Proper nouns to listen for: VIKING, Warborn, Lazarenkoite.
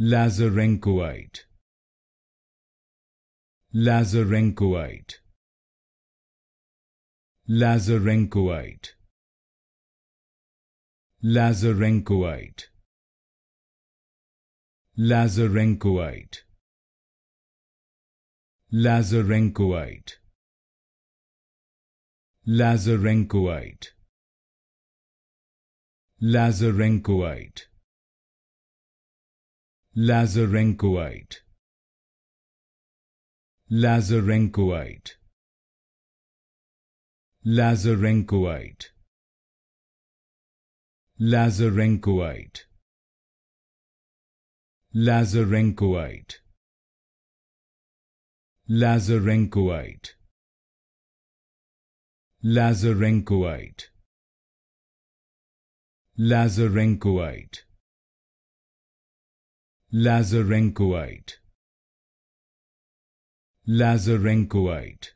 Lazarenkoite. Lazarenkoite. Lazarenkoite. Lazarenkoite. Lazarenkoite. Lazarenkoite. Lazarenkoite. Lazarenkoite. Lazarenkoite. Lazarenkoite. Lazarenkoite. Lazarenkoite. Lazarenkoite. Lazarenkoite. Lazarenkoite. Lazarenkoite. Lazarenkoite. Lazarenkoite.